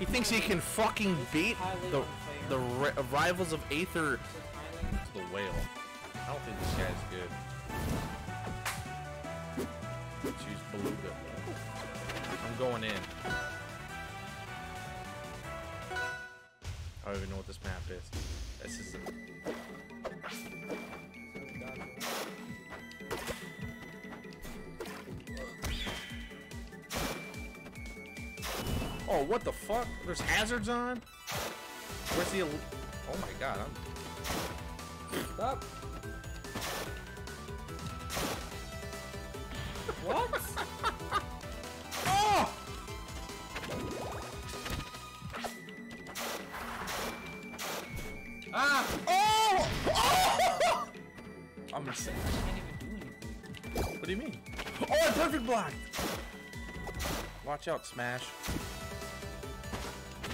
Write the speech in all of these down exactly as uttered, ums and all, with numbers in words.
He thinks he can fucking beat the the ri Rivals of Aether. The whale. I don't think this guy's good. Let's use Beluga. I'm going in. I don't even know what this map is. This is a... Oh, what the fuck? There's hazards on? Where's the... Oh my god, I'm... Stop! What? Oh! Ah! Oh! Oh! I'm insane. I can't even do anything. What do you mean? Oh, perfect block! Watch out, Smash.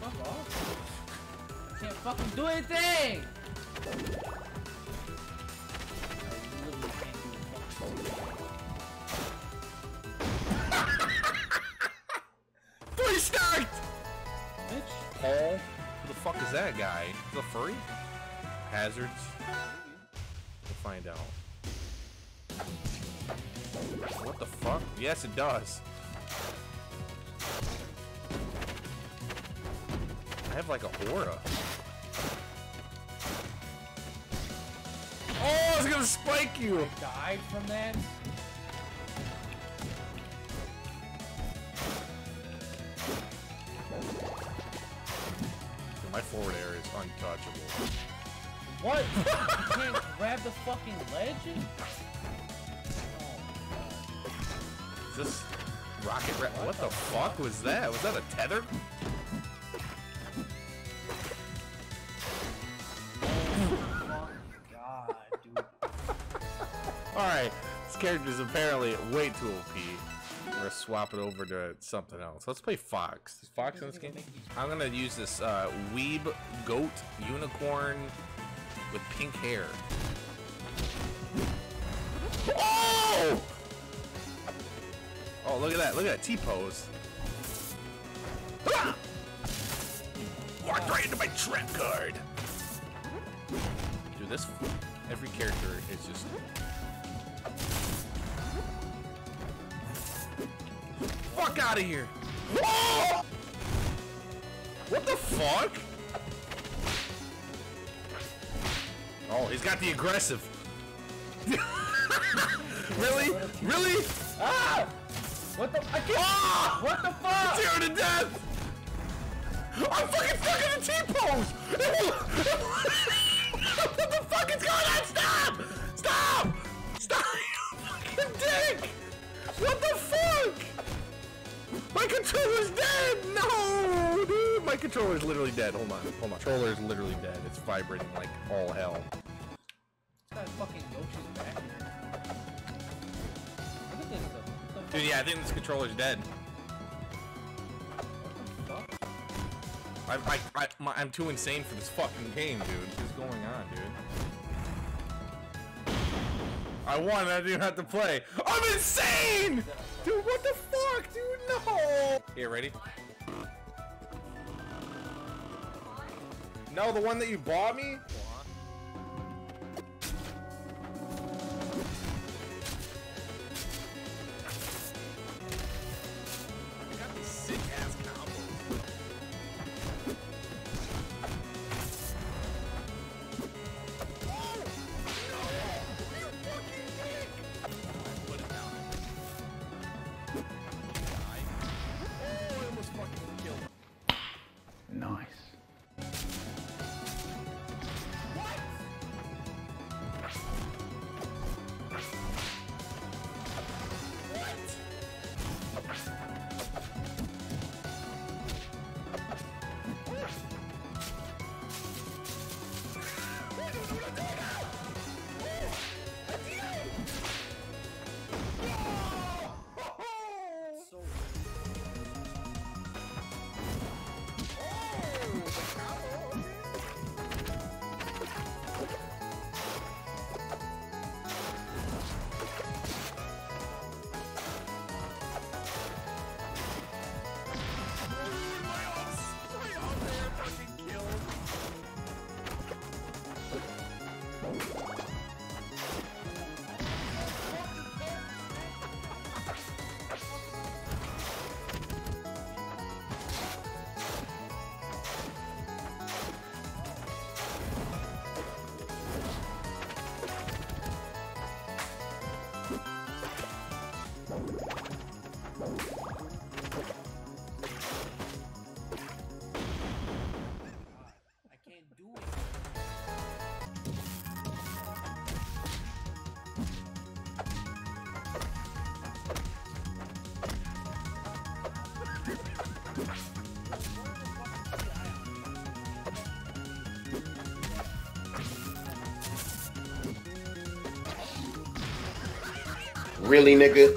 Fuck off. I can't fucking do anything! I literally can't do fucking. Three start! Bitch. Paul. Who the fuck is that guy? Is he a furry? Hazards? We'll find out. What the fuck? Yes, it does. I have like a aura. Oh, it's gonna spike you! I died from that? My forward air is untouchable. What? You can't grab the fucking ledge? Oh, is this rocket ra- What, what the, the fuck, fuck was that? Was that a tether? Alright, this character is apparently way too O P. We're gonna swap it over to something else. Let's play Fox. Is Fox in this game? I'm gonna use this uh, weeb goat unicorn with pink hair. Oh! Oh, look at that. Look at that T-pose. Ah! Walked right into my trap card. Dude, this... Every character is just... Fuck out of here! Whoa! What the fuck? Oh, he's got the aggressive. Really? Really? Ah! What the? I can't. Ah! What the fuck? Zero to death! I'm fucking stuck in the T-pose! What the fuck is going on? Stop! Stop! Stop! You fucking dick! What the fuck? My controller's dead! No, dude! My controller's literally dead. Hold on, hold on. My controller's literally dead. It's vibrating like all hell. That fucking Yoshi's back here. Dude, yeah, I think this controller's dead. What the fuck? I, I, I, my, I'm too insane for this fucking game, dude. What is going on, dude? I won, I didn't have to play. I'm insane! Dude, what the fuck, dude? No! Here, ready? No, the one that you bought me? I got this sick ass combo. Oh! No! You fucking dick! Put it down. Nice. Really, nigga?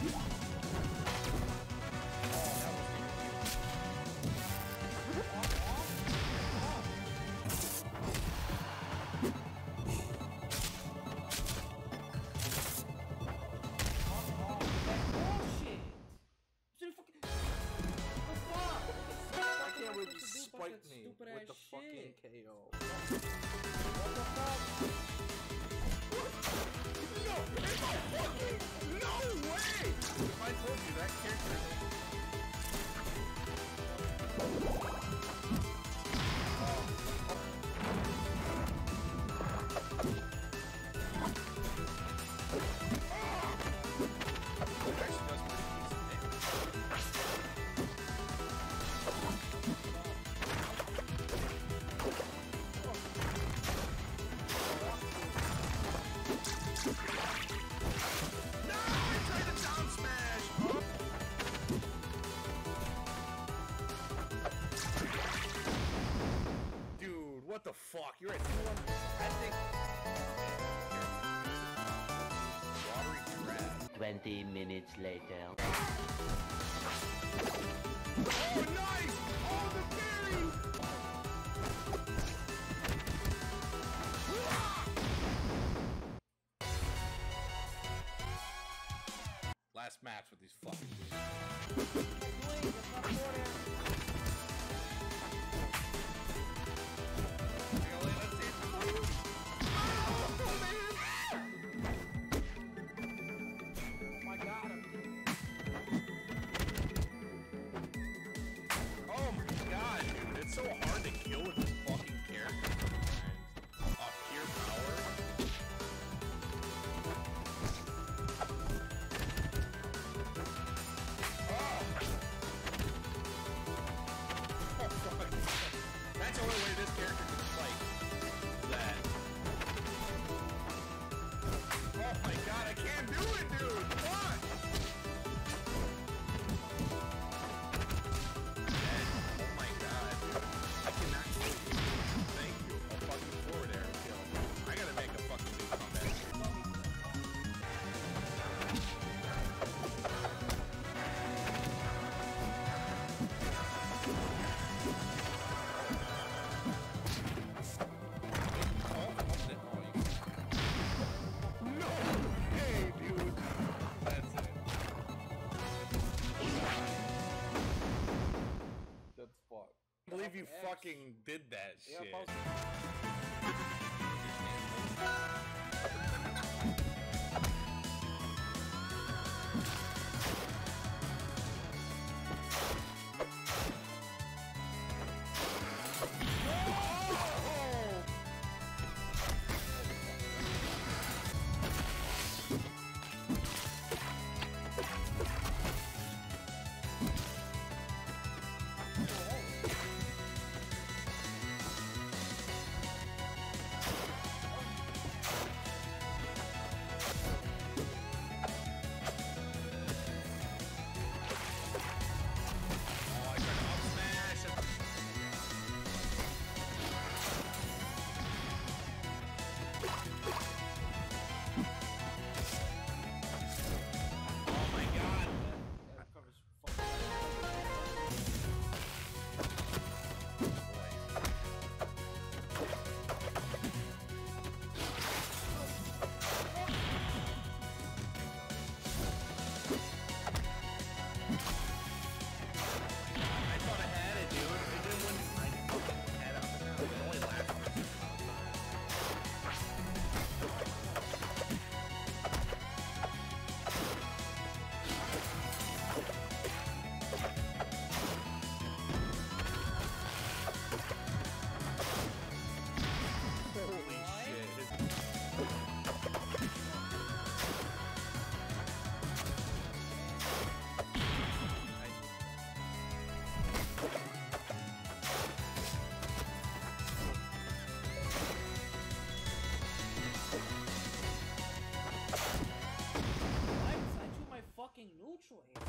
Me with the shit. Fucking K O. What the fuck? No! It's a fucking... No way! If I told you that character... Oh! Oh! Oh! What the fuck? You're at two one. I think. Twenty minutes later. Oh, nice! Oh, the berry! Ah! Last match with these fucking dudes. It's so hard to kill with this fucking character sometimes. Off pure power. Oh! Oh fuck. That's the only way this character can fight. That. Oh my god, I can't do it, dude! Fuck! You X. Fucking did that yeah, shit. Fucking neutral here.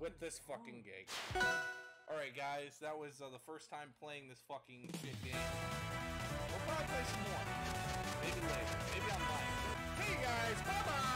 With this fucking gig. Alright guys, that was uh, the first time playing this fucking shit game. We'll probably play some more. Maybe later. Maybe I'm lying. Hey guys, bye bye!